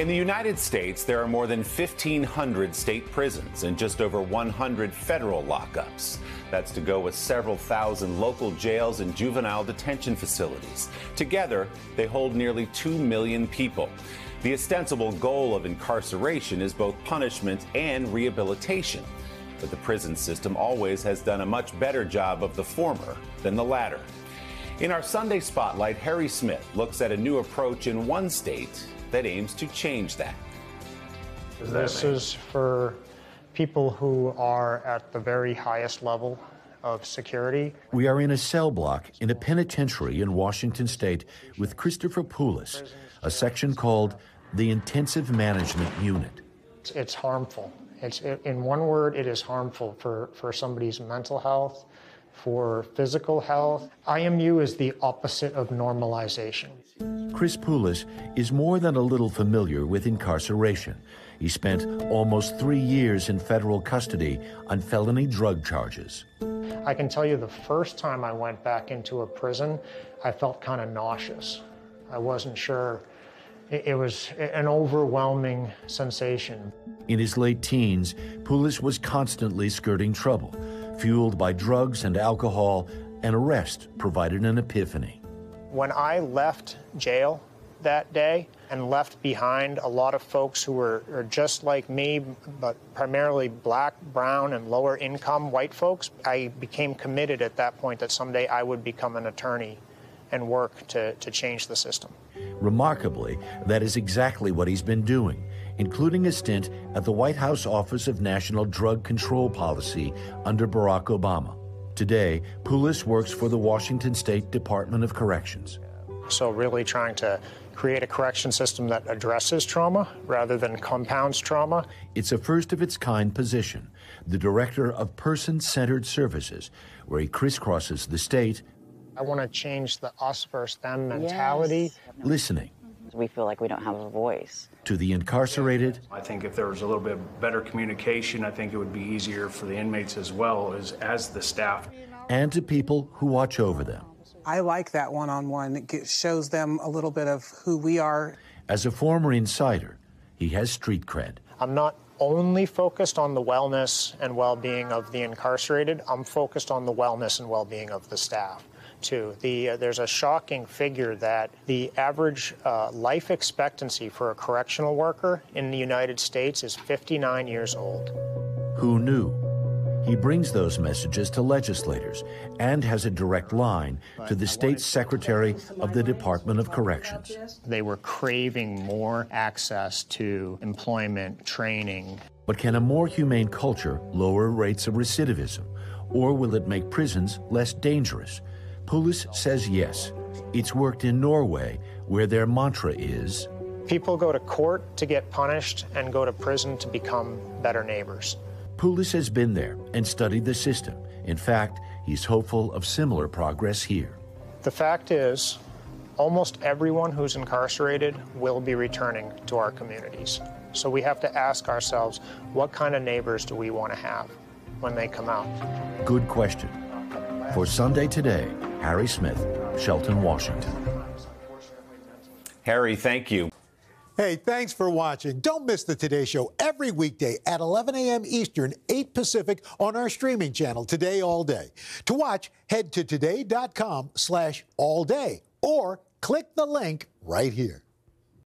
In the United States, there are more than 1,500 state prisons and just over 100 federal lockups. That's to go with several thousand local jails and juvenile detention facilities. Together, they hold nearly 2 million people. The ostensible goal of incarceration is both punishment and rehabilitation. But the prison system always has done a much better job of the former than the latter. In our Sunday Spotlight, Harry Smith looks at a new approach in one state that aims to change that. This is for people who are at the very highest level of security. We are in a cell block in a penitentiary in Washington State with Christopher Poulos, a section called the Intensive Management Unit. It's harmful. In one word, it is harmful for somebody's mental health, for physical health. IMU is the opposite of normalization. Chris Poulos is more than a little familiar with incarceration. He spent almost 3 years in federal custody on felony drug charges. I can tell you the first time I went back into a prison, I felt kind of nauseous. I wasn't sure. It was an overwhelming sensation. In his late teens, Poulos was constantly skirting trouble, fueled by drugs and alcohol. An arrest provided an epiphany. When I left jail that day and left behind a lot of folks who were just like me, but primarily black, brown, and lower income white folks, I became committed at that point that someday I would become an attorney and work to change the system. Remarkably, that is exactly what he's been doing, including a stint at the White House Office of National Drug Control Policy under Barack Obama. Today, Poulos works for the Washington State Department of Corrections. So really trying to create a correction system that addresses trauma rather than compounds trauma. It's a first-of-its-kind position, the director of person-centered services, where he crisscrosses the state. I want to change the us versus them mentality. Yes. Listening. We feel like we don't have a voice. To the incarcerated. I think if there was a little bit better communication, I think it would be easier for the inmates as well as the staff. And to people who watch over them. I like that one-on-one. It shows them a little bit of who we are. As a former insider, he has street cred. I'm not only focused on the wellness and well-being of the incarcerated. I'm focused on the wellness and well-being of the staff. There's a shocking figure that the average life expectancy for a correctional worker in the United States is 59 years old. Who knew? He brings those messages to legislators and has a direct line to the state secretary of the Department of Corrections. They were craving more access to employment, training. But can a more humane culture lower rates of recidivism, or will it make prisons less dangerous? Poulos says yes. It's worked in Norway, where their mantra is, people go to court to get punished and go to prison to become better neighbors. Poulos has been there and studied the system. In fact, he's hopeful of similar progress here. The fact is, almost everyone who's incarcerated will be returning to our communities. So we have to ask ourselves, what kind of neighbors do we want to have when they come out? Good question. For Sunday Today, Harry Smith, Shelton, Washington. Harry, thank you. Hey, thanks for watching. Don't miss the Today Show every weekday at 11 a.m. Eastern, 8 Pacific on our streaming channel, Today All Day. To watch, head to today.com/allday or click the link right here.